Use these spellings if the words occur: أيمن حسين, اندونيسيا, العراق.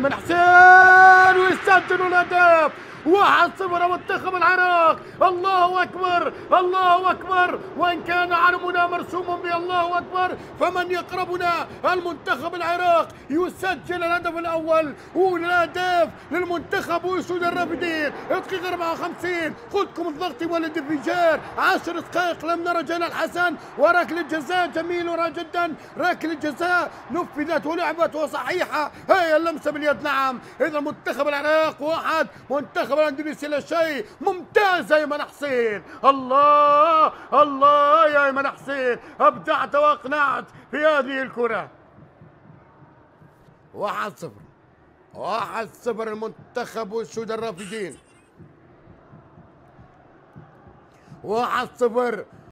أيمن حسين ويسجلوا الهدف 1-0 منتخب العراق. الله أكبر الله أكبر، وإن كان علمنا مرسوم بالله أكبر فمن يقربنا المنتخب العراق يسجل الهدف الأول والأهداف للمنتخب ويسود الرافدين. الدقيقة 54 خدكم الضغط والانفجار، 10 دقائق لم نرى جنى الحسن، وركل الجزاء جميل جدا، ركل الجزاء نفذت ولعبت وصحيحة، هي اللمسة باليد. نعم، إذا منتخب العراق 1 منتخب اندونيسيا لا شيء. ممتاز يا أيمن حسين، الله الله يا أيمن حسين، أبدعت وأقنعت في هذه الكرة. 1-0 1-0 المنتخب وسود الرافدين. 1-0